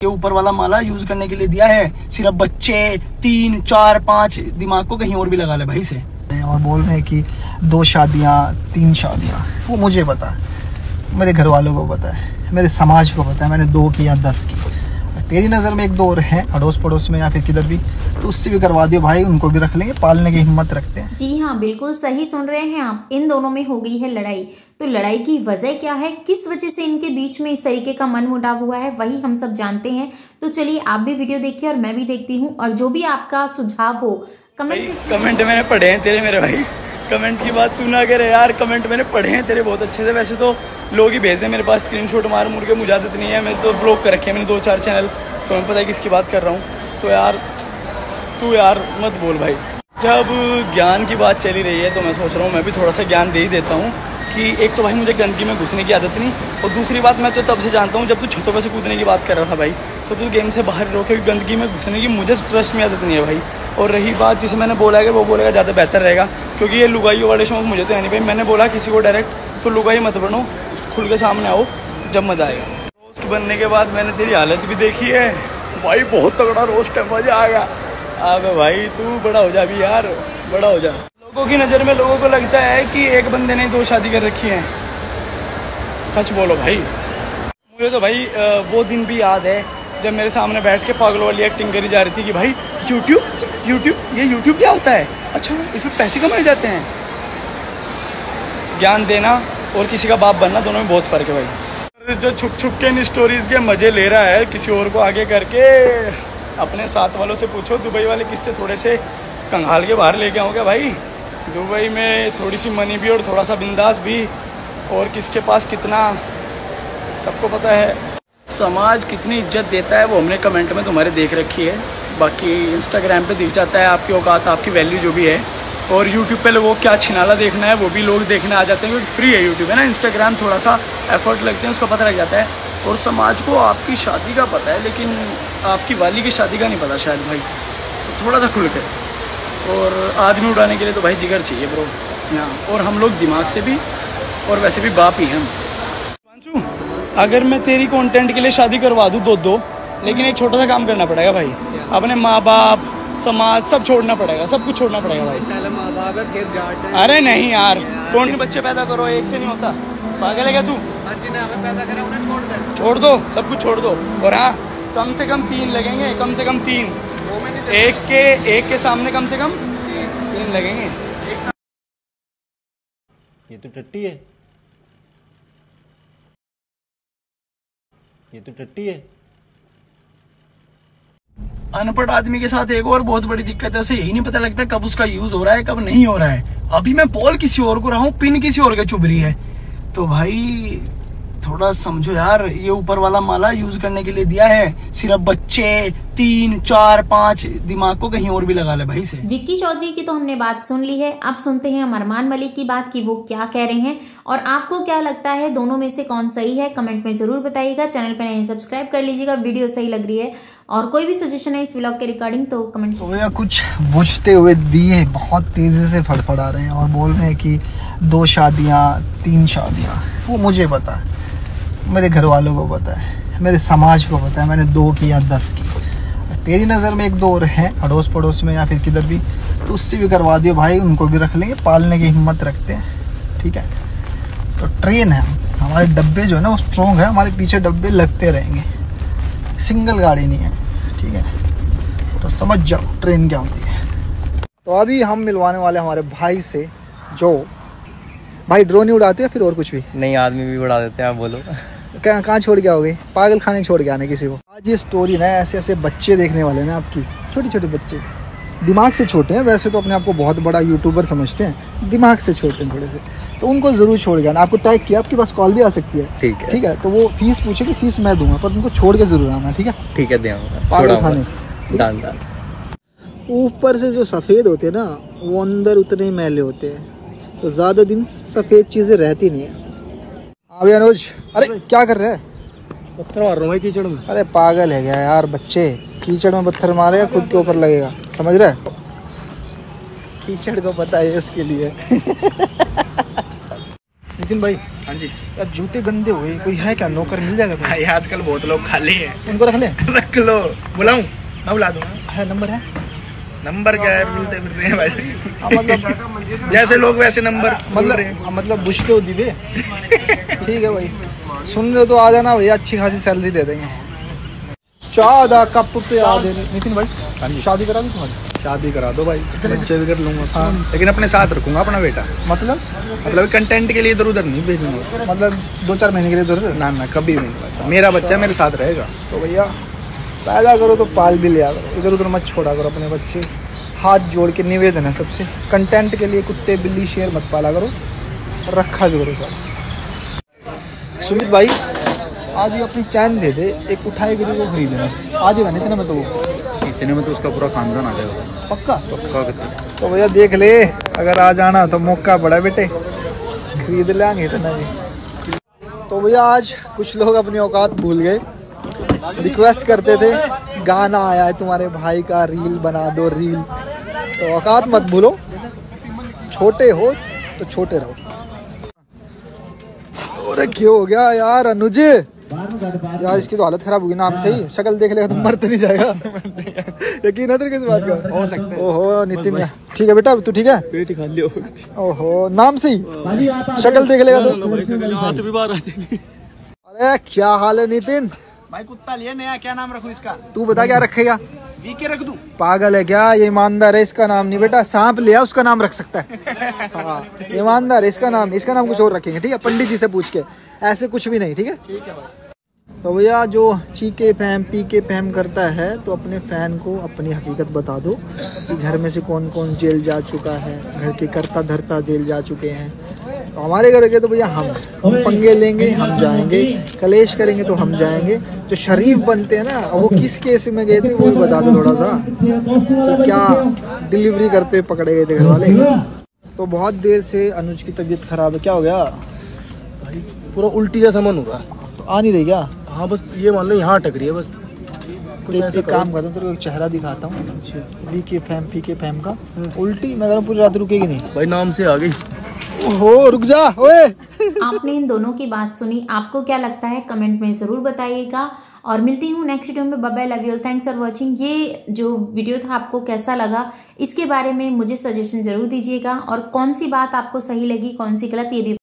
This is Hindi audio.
के ऊपर वाला माला यूज करने के लिए दिया है। सिर्फ बच्चे 3, 4, 5 दिमाग को कहीं और भी लगा ले भाई से। और बोल रहे हैं कि 2 शादियाँ 3 शादियाँ, वो मुझे पता है, मेरे घर वालों को पता है, मेरे समाज को पता है, मैंने 2 की या 10 की। तेरी नज़र में 1-2 और हैं अड़ोस पड़ोस में या फिर किधर भी, तो उससे भी करवा दियो भाई, उनको भी रख लेंगे, पालने की हिम्मत रखते हैं। जी हाँ, बिल्कुल सही सुन रहे हैं आप। इन दोनों में हो गई है लड़ाई, तो लड़ाई की वजह क्या है, किस वजह से इनके बीच में इस तरीके का मनमुटाव हुआ है, वही हम सब जानते हैं। तो चलिए आप भी वीडियो देखिए और मैं भी देखती हूँ, और जो भी आपका सुझाव हो कमेंट मैंने पढ़े हैं तेरे मेरे भाई, कमेंट की बात तू ना करे यार, कमेंट मैंने पढ़े हैं तेरे बहुत अच्छे से। वैसे तो लोग ही भेजे मेरे पास स्क्रीनशॉट मार मुड़ के, मुझे आदत नहीं है, मैंने तो ब्लॉक कर रखे हैं, मैंने 2-4 चैनल, तो हमें पता है किसकी बात कर रहा हूँ। तो यार तू यार मत बोल भाई। जब ज्ञान की बात चली रही है तो मैं सोच रहा हूँ मैं भी थोड़ा सा ज्ञान दे ही देता हूँ कि एक तो भाई मुझे गंदगी में घुसने की आदत नहीं, और दूसरी बात मैं तो तब से जानता हूँ जब तू छतों पर से कूदने की बात कर रहा था भाई, तो तू गेम से बाहर रहो, क्योंकि गंदगी में घुसने की मुझे ट्रस्ट में आदत नहीं है भाई। और रही बात जिसे मैंने बोला है वो बोलेगा ज़्यादा बेहतर रहेगा, क्योंकि ये लुगाइयों वाले शौक मुझे तो है नहीं भाई। मैंने बोला किसी को डायरेक्ट तो लुगाई मत बनो, खुल के सामने आओ, जब मज़ा आएगा। रोस्ट बनने के बाद मैंने तेरी हालत भी देखी है भाई, बहुत तगड़ा रोस्ट है, मज़ा आएगा। अब भाई तू बड़ा हो जा भी यार, बड़ा हो जा। लोगों की नज़र में लोगों को लगता है कि एक बंदे ने 2 शादी कर रखी है, सच बोलो भाई। मुझे तो भाई वो दिन भी याद है जब मेरे सामने बैठ के पागलों वाली एक्टिंग करी जा रही थी कि भाई यूट्यूब, ये यूट्यूब क्या होता है, अच्छा इसमें पैसे कमाए जाते हैं। ज्ञान देना और किसी का बाप बनना, दोनों में बहुत फ़र्क है भाई। जो छुप छुप के इन स्टोरीज़ के मज़े ले रहा है किसी और को आगे करके, अपने साथ वालों से पूछो दुबई वाले किससे थोड़े से कंगाल के बाहर लेके आओगे भाई। दुबई में थोड़ी सी मनी भी और थोड़ा सा बिंदास भी, और किसके पास कितना सबको पता है। समाज कितनी इज्जत देता है वो हमने कमेंट में तुम्हारे देख रखी है, बाकी इंस्टाग्राम पे दिख जाता है आपकी औकात, आपकी वैल्यू जो भी है। और यूट्यूब पे लोगों क्या छिनाला देखना है वो भी लोग देखने आ जाते हैं, क्योंकि फ्री है यूट्यूब है ना। इंस्टाग्राम थोड़ा सा एफर्ट लगते हैं, उसका पता लग जाता है। और समाज को आपकी शादी का पता है, लेकिन आपकी वाली की शादी का नहीं पता शायद भाई, तो थोड़ा सा खुल कर। और आदमी उड़ाने के लिए तो भाई जिगर चाहिए ब्रो यहाँ, और हम लोग दिमाग से भी और वैसे भी बाप ही हम। पांचू, अगर मैं तेरी कंटेंट के लिए शादी करवा दूँ 2-2, लेकिन एक छोटा सा काम करना पड़ेगा भाई, अपने माँ बाप समाज सब छोड़ना पड़ेगा, सब कुछ छोड़ना पड़ेगा भाई। पहले माँ बाप और फिर जाट। अरे नहीं यार, कौन से बच्चे पैदा करो, एक से नहीं होता, पागल है क्या तू। जिन्हें हमें पैदा करें उन्हें छोड़ दे, छोड़ दो, सब कुछ छोड़ दो। और हाँ, कम से कम 3 लगेंगे, कम से कम 3, एक के सामने कम से कम 3 लगेंगे। ये तो टट्टी है। अनपढ़ आदमी के साथ एक और बहुत बड़ी दिक्कत है, उसे यही नहीं पता लगता कब उसका यूज हो रहा है कब नहीं हो रहा है। अभी मैं बॉल किसी और को रहा हूँ, पिन किसी और के चुभ रही है, तो भाई थोड़ा समझो यार। ये ऊपर वाला माला यूज करने के लिए दिया है, सिर्फ बच्चे 3, 4, 5 दिमाग को कहीं और भी लगा ले भाई से। विक्की चौधरी की तो हमने बात सुन ली है, अब सुनते हैं अरमान मलिक की बात कि वो क्या कह रहे हैं, और आपको क्या लगता है दोनों में से कौन सही है कमेंट में जरूर बताइएगा। चैनल पर नए सब्सक्राइब कर लीजिएगा, वीडियो सही लग रही है, और कोई भी सजेशन है इस व्लॉग के रिकॉर्डिंग तो कमेंट। तो कुछ बुझते हुए दिए बहुत तेजी से फड़फड़ा रहे हैं और बोल रहे हैं कि 2 शादियाँ 3 शादियाँ, वो मुझे पता है, मेरे घर वालों को पता है, मेरे समाज को पता है, मैंने 2 की या 10 की। तेरी नज़र में 1-2 और हैं अड़ोस पड़ोस में या फिर किधर भी, तो उससे भी करवा दियो भाई, उनको भी रख लेंगे, पालने की हिम्मत रखते हैं। ठीक है, तो ट्रेन है हमारे, डब्बे जो है ना वो स्ट्रॉन्ग है, हमारे पीछे डब्बे लगते रहेंगे, सिंगल गाड़ी नहीं है। ठीक है, तो समझ जाओ ट्रेन क्या होती है। तो अभी हम मिलवाने वाले हमारे भाई से, जो भाई ड्रोन ही उड़ाते हैं फिर और कुछ भी नहीं, आदमी भी उड़ा देते हैं। आप बोलो कहाँ छोड़ के आओगे, पागल खाने छोड़ के आने किसी को। आज ये स्टोरी ना ऐसे ऐसे बच्चे देखने वाले ना आपकी, छोटे छोटे बच्चे, दिमाग से छोटे हैं, वैसे तो अपने आप को बहुत बड़ा यूट्यूबर समझते हैं, दिमाग से छोटे हैं थोड़े से, तो उनको ज़रूर छोड़ के आना। आपको टैग किया, आपके पास कॉल भी आ सकती है। ठीक है, तो वो फीस पूछेगी, फीस मैं दूंगा, पर उनको छोड़ के ज़रूर आना। ठीक है, पागल खाने दान। ऊपर से जो सफ़ेद होते हैं ना वो अंदर उतने ही मैले होते हैं, तो ज़्यादा दिन सफ़ेद चीज़ें रहती नहीं है। हाँ भाई अनुज, अरे क्या कर रहे हैं, पत्थर मार रहा हूँ भाई कीचड़ में। अरे पागल है क्या यार, बच्चे कीचड़ में पत्थर मारेगा खुद के ऊपर लगेगा, समझ रहे हैं, कीचड़ को पता है उसके लिए। नितिन भाई, हाँ जी, यार जूते गंदे हुए, कोई है क्या नौकर मिल जाएगा? भाई आजकल बहुत लोग खाली हैं, उनको रख ले। रख लो, बुलाऊं? मैं बुला दूंगा। है नंबर? है नंबर क्या है, मिलते फिर रहे हैं भाई, मतलब जैसे लोग वैसे नंबर, मतलब बुझते हो दीदी। ठीक है भाई, सुन रहे हो तो आ जाना भैया, अच्छी खासी सैलरी दे देंगे। चाय दा कप पे आ दे। नितिन भाई शादी करा दी तुम्हारी? शादी करा दो भाई, बच्चे भी कर लूंगा, लेकिन अपने साथ रखूंगा अपना बेटा। मतलब कंटेंट के लिए इधर उधर नहीं भेजूंगा, मतलब 2-4 महीने के लिए इधर ना ना, कभी नहीं। मेरा बच्चा मेरे साथ रहेगा। तो भैया पैदा करो तो पाल भी लिया करो, इधर उधर मत छोड़ा करो अपने बच्चे। हाथ जोड़ के निवेदन है सबसे, कंटेंट के लिए कुत्ते बिल्ली शेर मत पाला करो, रखा भी करो। सुमित भाई आज भी अपनी चैन दे दे, एक उठाई गिरी वो खरीद लेना, आ जाएगा इतने में तो, उसका पूरा खानदान आ जाएगा। पक्का? पक्का कितने? तो भैया देख ले, अगर आ जाना तो मौका बड़ा बेटे, खरीद लेंगे इतना भी। तो भैया आज कुछ लोग अपनी औकात भूल गए, रिक्वेस्ट करते थे गाना आया है तुम्हारे भाई का, रील बना दो रील। तो औकात मत भूलो, छोटे हो तो छोटे रहो। अरे क्या हो गया यार अनुज यार, इसकी तो हालत खराब होगी नाम से ही, शक्ल देख लेगा तो मर तो नहीं जाएगा? यकीन है तेरे किस बात का? हो सकता है। ओहो नितिन, ठीक है बेटा तू ठीक है? पेट खा लियो। ओहो नाम से ही शक्ल देख लेगा तो। अरे क्या हाल है नितिन भाई? कुत्ता लिए नया, क्या नाम रखूं इसका? तू बता क्या रखेगा? वीके रख दूं? पागल है क्या, ये ईमानदार है, इसका नाम नहीं बेटा, सांप लिया उसका नाम रख सकता है। हाँ ईमानदार है, इसका नाम कुछ और रखेंगे ठीक है, पंडित जी से पूछ के, ऐसे कुछ भी नहीं ठीक है? ठीक है भाई। तो भैया जो चीके फैम पी के फैम करता है, तो अपने फैन को अपनी हकीकत बता दो कि घर में से कौन कौन जेल जा चुका है, घर के करता धरता जेल जा चुके हैं। तो हमारे घर के तो भैया हम पंगे लेंगे, हम जाएंगे, कलेश करेंगे तो हम जाएंगे। जो शरीफ बनते हैं ना, वो किस केस में गए थे वो भी बता दो थोड़ा सा, तो क्या डिलीवरी करते हुए पकड़े गए थे घर वाले। तो बहुत देर से अनुज की तबीयत खराब है, क्या हो गया? पूरा उल्टी जैसा मन होगा तो आ नहीं रही क्या? हाँ बस ये मान लो यहाँ अटक रही है बस। कुछ ऐसे काम करता हूँ, तेरे को एक चेहरा दिखाता हूँ पी के फैम का, उल्टी मैं कह रहा हूँ पूरी रात रुकेगी नहीं भाई, नाम से आ गई। ओहो रुक जा ओए। आपने इन दोनों की बात सुनी, आपको क्या लगता है कमेंट में जरूर बताइएगा, और मिलती हूँ नेक्स्ट वीडियो में। Bye bye, love you, thanks for watching. ये जो वीडियो था आपको कैसा लगा, इसके बारे में मुझे सजेशन जरूर दीजिएगा, और कौन सी बात आपको सही लगी, कौन सी गलत, ये भी